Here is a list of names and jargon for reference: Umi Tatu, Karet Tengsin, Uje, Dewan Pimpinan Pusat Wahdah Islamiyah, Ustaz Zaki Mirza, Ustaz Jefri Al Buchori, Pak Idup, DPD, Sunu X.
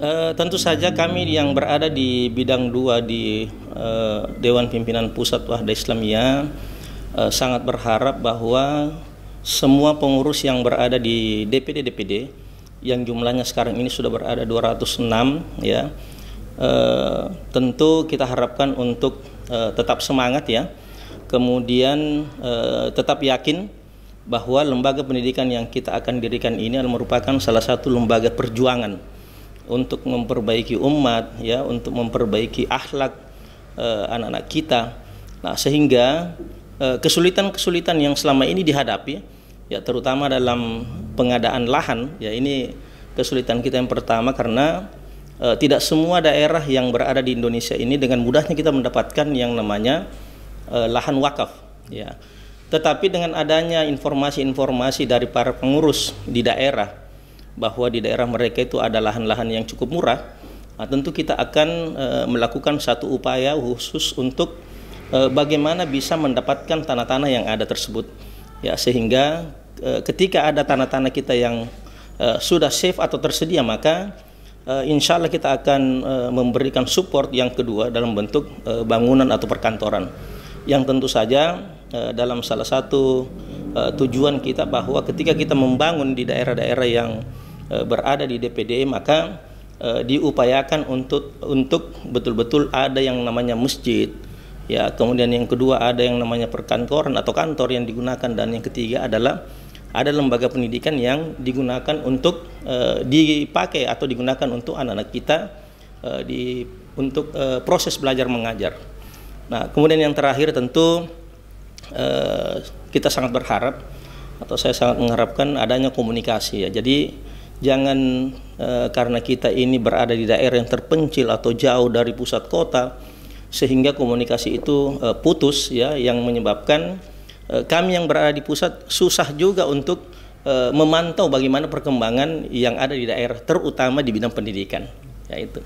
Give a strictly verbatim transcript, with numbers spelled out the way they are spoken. E, tentu saja kami yang berada di bidang dua di e, Dewan Pimpinan Pusat Wahdah Islamiyah e, sangat berharap bahwa semua pengurus yang berada di D P D D P D yang jumlahnya sekarang ini sudah berada dua ratus enam ya, e, tentu kita harapkan untuk e, tetap semangat ya, kemudian e, tetap yakin bahwa lembaga pendidikan yang kita akan dirikan ini adalah merupakan salah satu lembaga perjuangan untuk memperbaiki umat ya, untuk memperbaiki akhlak anak-anak e, kita. Nah, sehingga kesulitan-kesulitan yang selama ini dihadapi ya, terutama dalam pengadaan lahan ya, ini kesulitan kita yang pertama karena e, tidak semua daerah yang berada di Indonesia ini dengan mudahnya kita mendapatkan yang namanya e, lahan wakaf ya. Tetapi dengan adanya informasi-informasi dari para pengurus di daerah bahwa di daerah mereka itu ada lahan-lahan yang cukup murah, nah, tentu kita akan e, melakukan satu upaya khusus untuk e, bagaimana bisa mendapatkan tanah-tanah yang ada tersebut ya, sehingga e, ketika ada tanah-tanah kita yang e, sudah safe atau tersedia, maka e, insya Allah kita akan e, memberikan support yang kedua dalam bentuk e, bangunan atau perkantoran, yang tentu saja e, dalam salah satu e, tujuan kita bahwa ketika kita membangun di daerah-daerah yang berada di D P D, maka uh, diupayakan untuk untuk betul-betul ada yang namanya masjid ya, kemudian yang kedua ada yang namanya perkantoran atau kantor yang digunakan, dan yang ketiga adalah ada lembaga pendidikan yang digunakan untuk uh, dipakai atau digunakan untuk anak-anak kita uh, di untuk uh, proses belajar mengajar. Nah, kemudian yang terakhir tentu uh, kita sangat berharap atau saya sangat mengharapkan adanya komunikasi ya. Jadi jangan e, karena kita ini berada di daerah yang terpencil atau jauh dari pusat kota sehingga komunikasi itu e, putus ya, yang menyebabkan e, kami yang berada di pusat susah juga untuk e, memantau bagaimana perkembangan yang ada di daerah, terutama di bidang pendidikan, yaitu